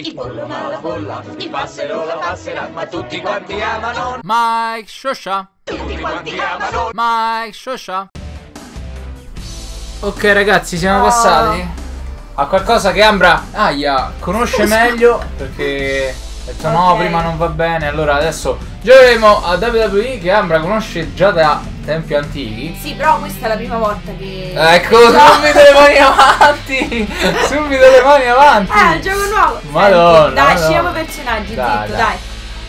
Il pollo ma la bolla, il passero la passerà, ma tutti quanti amano Mike Shosha. Tutti quanti amano Mike Shosha. Ok ragazzi, siamo passati a qualcosa che Ambra conosce meglio, perché ha detto no, prima non va bene. Allora adesso giocheremo a WWE che Ambra conosce già da tempi antichi. Sì, però questa è la prima volta che... Ecco, subito le mani avanti! Subito le mani avanti! Ah, il gioco nuovo! Madonna! Dai, scegliamo personaggi, dai!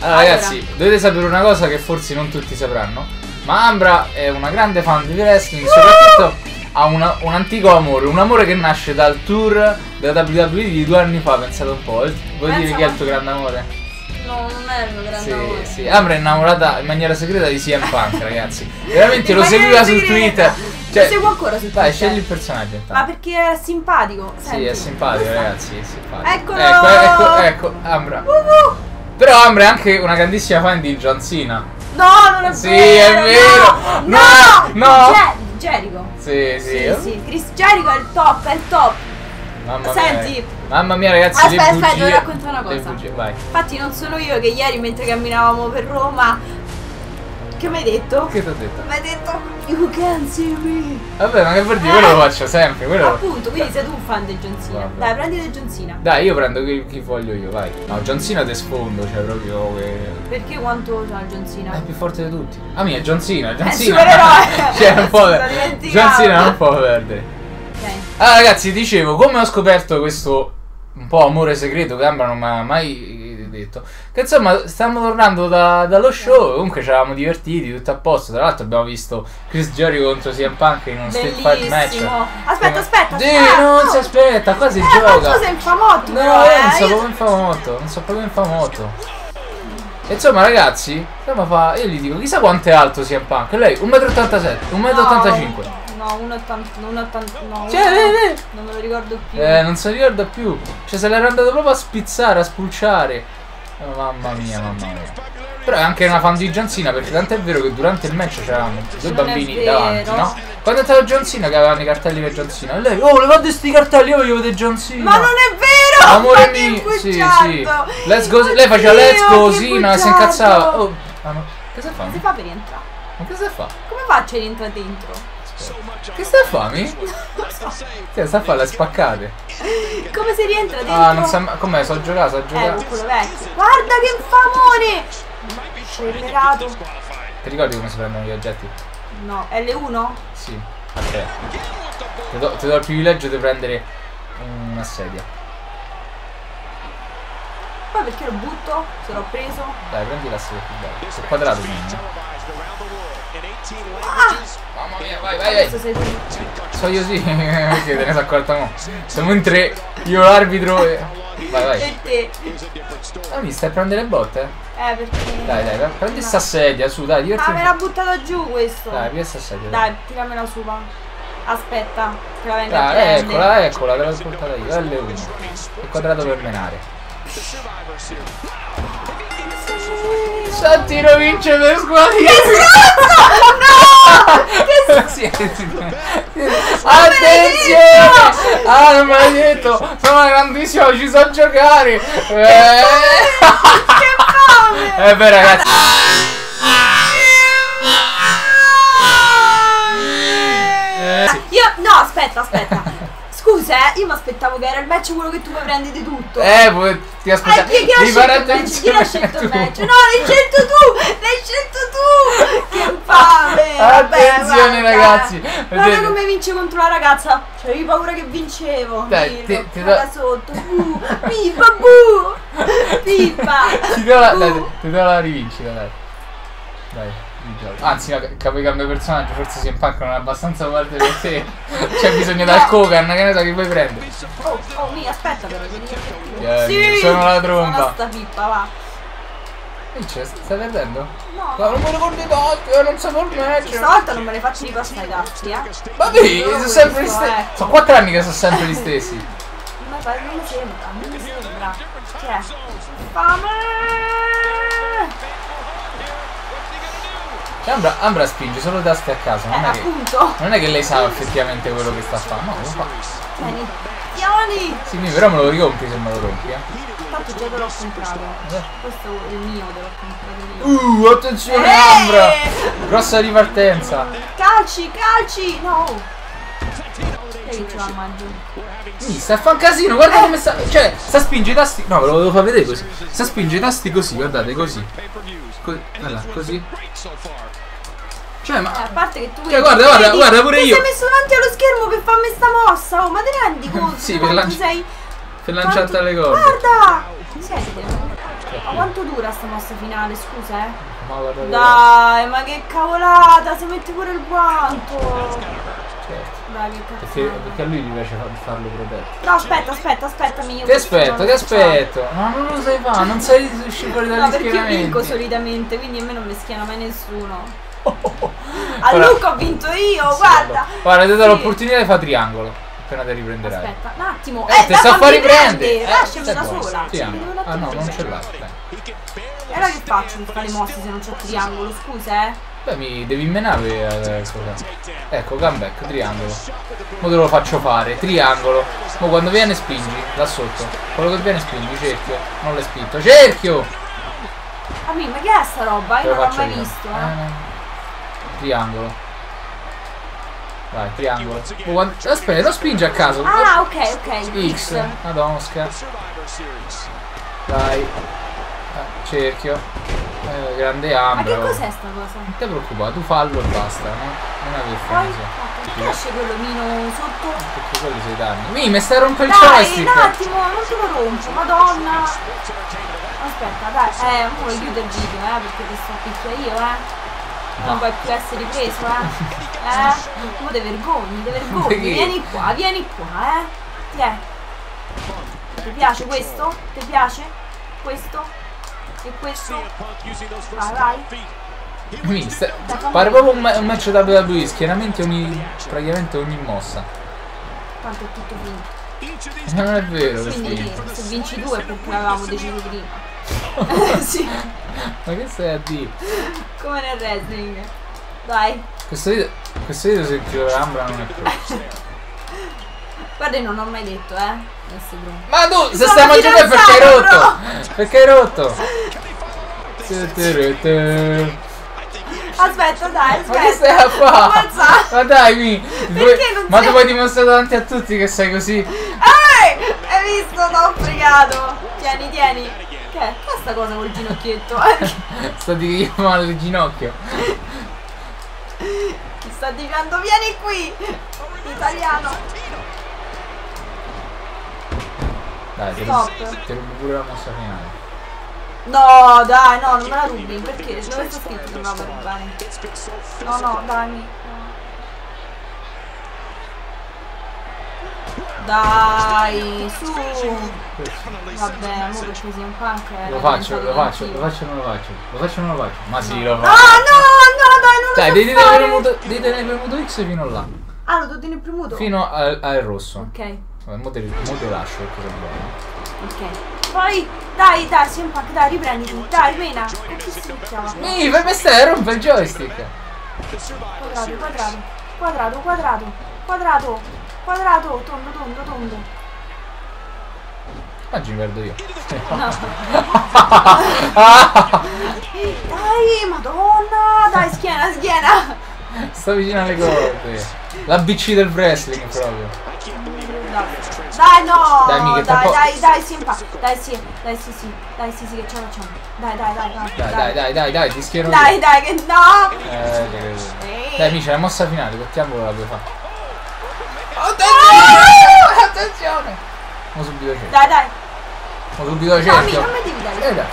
Allora ragazzi, dovete sapere una cosa che forse non tutti sapranno, ma Ambra è una grande fan di wrestling, soprattutto... ha un antico amore, un amore che nasce dal tour della WWE di 2 anni fa, pensate un po'. Vuoi dire chi è il tuo grande amore? No, non è il mio grande amore. Sì, Ambra è innamorata in maniera segreta di CM Punk, ragazzi. Veramente lo seguiva su Twitter. Cioè, lo seguo ancora su Twitter. Dai, scegli il personaggio intanto. Ma perché è simpatico. Senti, sì, è simpatico, ragazzi, è simpatico. Eccolo! Ecco, Ambra. Però Ambra è anche una grandissima fan di John Cena. No, non è vero. Sì, è vero. No. Jericho. Sì, Chris Jericho è il top. Mamma mia. Mamma mia ragazzi, aspetta, devo raccontare una cosa. Vai. Infatti non sono io che ieri mentre camminavamo per Roma, che mi hai detto? Che ti ho detto? Mi hai detto "You can see me". Vabbè, ma che vuol dire? Quello lo faccio sempre, quello. Appunto, quindi sei tu un fan del John Cena. Dai, prenditi John Cena. Dai, io prendo chi voglio io, vai. No, John Cena te sfondo, cioè proprio che... Perché quanto c'ha John Cena? È più forte di tutti. Ah mia, John Cena. Cioè, non può perdere. John Cena non può perdere. Ok. Allora ragazzi, dicevo, come ho scoperto questo un po' amore segreto che Ambra non mi ha mai detto, che insomma stiamo tornando dallo show, comunque ci eravamo divertiti, tutto a posto. Tra l'altro abbiamo visto Chris Jericho contro CM Punk in uno steel fight match. Aspetta non si aspetta, quasi gioca. Sei infamotto, non so proprio infamotto. Insomma ragazzi, io gli dico chissà quanto è alto CM Punk, lei 1,87 m, 1,85 m. No, 1,80. Cioè, non me lo ricordo più. Non si ricorda più. Cioè, se l'era andato proprio a spizzare, a spulciare. Oh, mamma mia. Però è anche una fan di John Cena, perché tanto è vero che durante il match c'erano due bambini davanti, no? Quando è stato John Cena che avevano i cartelli per John Cena, e lei, oh, levate questi cartelli, io voglio vedere John Cena. Ma non è vero! Amore mio, sì. Let's go, lei faceva let's go Cena, si incazzava. Oh, ma no. Che sta fa? Non si fa per rientrare. Ma che sta fa? Come faccio a rientrare dentro? Che sta a fare? Che sta a fare le spaccate? Come si rientra dentro? Ah, non sa. Com'è? So giocare, quello vecchio. Guarda che infamone! Scellerato. Ti ricordi come si prendono gli oggetti? No, L1? Sì. Ok. Ti do il privilegio di prendere una sedia. Poi perché lo butto? Se l'ho preso? Dai, prendi la sedia più bella. Sul quadrato. Mamma mia, vai. So io sì, perché te ne sei accorta mo. Siamo in tre, io l'arbitro e... Vai. E te? Ah, mi stai prendendo le botte? Perché... Dai, prendi sta sedia, su, dai, divertiti. Ah, me l'ha buttato giù questo. Dai, via sta sedia. Dai, tiramela su, va. Aspetta, che la venga a prendere. Eccola, te l'ho portata io, L1. Il quadrato per menare. Santino vince per squadra. No! Attenzione! Ah, non me l'hai detto! Sono grandissimo, ci so giocare! Che beh ragazzi! No, aspetta! Scusa, io mi aspettavo che era il match quello che tu puoi prendere di tutto. Ti aspettavo. Chi l'ha scelto il match? No, l'hai scelto tu! Che infame! Attenzione ragazzi! Guarda come vince contro la ragazza. Cioè, io ho paura che vincevo. Dai, ti do da sotto. Pippa! Ti do la rivincita, dai. Dai. Anzi, capo cambio personaggio, forse si impaccano abbastanza parte per te. C'è bisogno del Kogan, che ne so che puoi prendere. Oh mi aspetta però, sono la tromba. Basta pippa, va. Stai perdendo? No. Ma non me lo ricordo i tasti, non so il match. Questa volta non me le faccio ripostare i tasti, eh. Ma sì, sono sempre gli stessi. Sono 4 anni che sono sempre gli stessi. Ma non mi sembra, Che è? Fame! Ambra spinge solo tasti a caso, non è che lei sa effettivamente quello che sta a fare, no, lo fa. Tieni. Tieni! Sì, però me lo ricompri se me lo rompi, Infatti già te l'ho comprato. Questo è il mio, te l'ho comprato io. Attenzione, Ambra! Grossa ripartenza. Calci, calci! No! Sta a fa un casino, guarda come sta. Cioè, sta a spingere i tasti. No, ve lo devo far vedere così. Sta a spingere i tasti così, guardate, così. Allora, così. Cioè, ma. A parte che tu. Cioè, guarda pure io. Mi sei messo davanti allo schermo per farmi sta mossa, oh, ma te rendi conto? Sì, per lanciarti alle corde. Guarda! Senti, ma quanto dura sta mossa finale, scusa, Ma guarda. Dai, ma che cavolata, si mette pure il guanto. Dai, perché a lui gli piace farlo protetto. No, aspetta, io ti aspetto. Ma non sai fare, non sai uscire fuori dagli schieramenti. No, perché io vinco solitamente, quindi a me non mi schiena mai nessuno. A Luca ho vinto io, sì, guarda. Guarda, ti do l'opportunità di fare triangolo. Appena te riprenderai. Aspetta, un attimo. Ti sta a fare riprendere. Lasciami una sola. Triangolo. Ah no, non ce l'ha. E allora che faccio con fare le mosse se non c'ho triangolo, scusa, Beh, mi devi menare Ecco, comeback, triangolo. Mo te lo faccio fare, triangolo. Mo quando viene spingi, là sotto. Quello che viene spingi, cerchio. Non l'hai spinto, cerchio! Amico, ma che è sta roba? Io non l'ho mai visto, Triangolo. Vai, triangolo. Aspetta, lo spingi a caso. Ah, ok. X. Madonna, scherzo. Dai. Cerchio. Grande Ambra. Ma che cos'è sta cosa? Non ti preoccupare, tu fallo e basta, Non è differenza. Perché esce quello mino sotto? Perché quelli sono i danni. Mi stai rompendo il joystick. Un attimo, non te lo rompo, madonna. Aspetta, dai, ora chiudo il video, perché ti sto picchia io, Non puoi più essere ripreso, Ma te vergogni. Perché? Vieni qua, Ti piace questo? Ti piace? Questo? E questo vai. Pare proprio un match da WWE, schieramenti praticamente ogni mossa. Tanto è tutto finito. Non è vero, quindi se vinci tu è perché l'avevamo deciso prima. Sì. Ma che stai a dire? Come nel wrestling. Dai. Questo video se ti Ambra non è proprio. Guarda, non ho mai detto, Ma tu, se stai mangiando perché hai rotto! Bro. Perché hai rotto? Aspetta, dai, ma che stai a fare? Ma dai, ma tu puoi dimostrare davanti a tutti che sei così. Hai visto? T'ho fregato. Tieni. Che è sta cosa col ginocchietto? Sto di male il ginocchio. Ti sta dicendo, vieni qui! Italiano! Dai, ti rubo pure la mossa finale. No, dai, no, non me la rubi, perché dove sta scritto che non la vuoi rubare? No, dai. Dai, su. Vabbè, mo che ci sia un punk. Lo faccio o non lo faccio? Ma sì, lo faccio. No, dai, non lo faccio. Dai, devi tenere premuto X fino là. Ah, lo devo tenere premuto? Fino al rosso. Ok. Mo te lo lascio perché sono buono. Ok. Poi dai, CM Punk, dai, riprenditi. Dai, vena. E chi si chiama? Vai per stare, rompe il joystick. Quadrato, tondo. Oggi mi perdo io. No. Dai, madonna. Dai, schiena. Sta vicino alle corde. La BC del wrestling proprio. Dai, sì, che ce la facciamo. Dai, ti schiero. Dai, che no! Dai, mica, la mossa finale, mettiamo la puoi fare. Attenzione! Mo subito cerchio. Dai, non mi devi dare. Dai.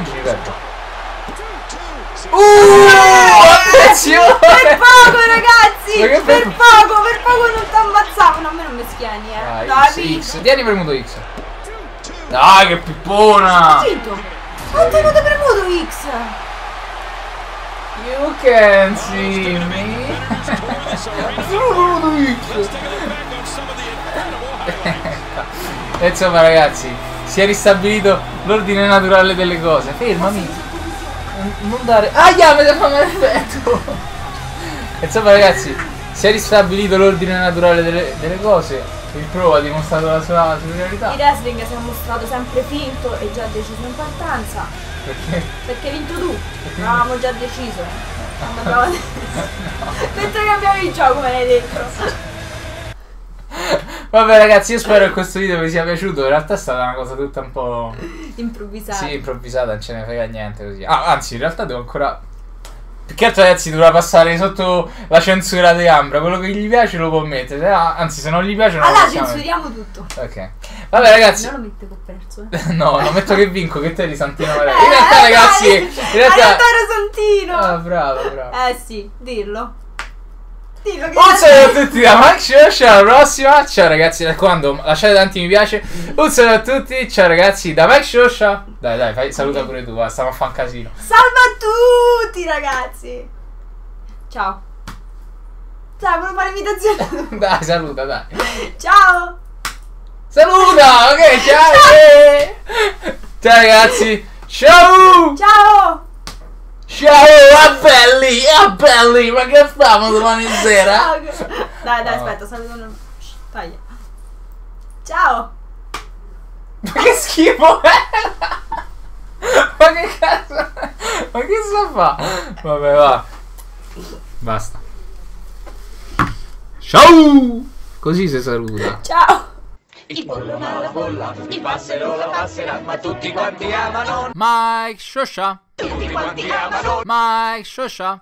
Oggi mi perdo. Attenzione! Per poco, ragazzi! Per poco non ti ammazzavano, a me non mi schiani, Dai, X. Tieni premuto X. Dai, che pippona! Ho tenuto premuto X! You can see me! E insomma, ragazzi, si è ristabilito l'ordine naturale delle cose. Fermami! Non dare. Aia, mi devo fare un effetto. Insomma, ragazzi, Si è ristabilito l'ordine naturale delle cose, il Pro ha dimostrato la sua superiorità. Il wrestling si è mostrato sempre finto e già deciso in partenza. Perché? Perché hai vinto tu, avevamo già deciso. Mentre cambiavi il gioco me l'hai detto. Vabbè ragazzi, io spero che questo video vi sia piaciuto. In realtà è stata una cosa tutta un po' improvvisata. Sì, improvvisata, non ce ne frega niente così. Ah, anzi, in realtà devo ancora... Perché ragazzi dovrà passare sotto la censura di Ambra. Quello che gli piace lo può mettere. Anzi, se non gli piace non lo mettiamo. Allora censuriamo tutto. Ok. Vabbè ragazzi. No, lo metto che ho perso. No, lo metto che vinco, che te di Santino Marella. In realtà ragazzi, in realtà ero Santino. Ah, bravo, bravo. Sì, dillo. Un saluto a tutti da Mike Shosha, alla prossima, ciao ragazzi, da quando lasciate tanti mi piace, un saluto a tutti, ciao ragazzi, da Mike Shosha, dai dai, fai, saluta pure tu, stiamo a fare un casino, salva a tutti ragazzi, ciao, dai, volevo fare l'imitazione, dai, saluta, dai, ciao, saluta, ok, ciao, ciao, ciao ragazzi, ciao, ciao. Ciao a belli, ma che facciamo domani sera? Okay. Dai, dai, aspetta, saluto una... Taglia. Ciao! Ma che schifo è? Ma che cazzo? Ma che sta fa? Vabbè, va. Basta. Ciao! Così si saluta. Ciao! Il pollo ma la bolla, il passero la passerà, ma tutti quanti amano Mike Shosha. Tutti quanti amano Mike Shosha.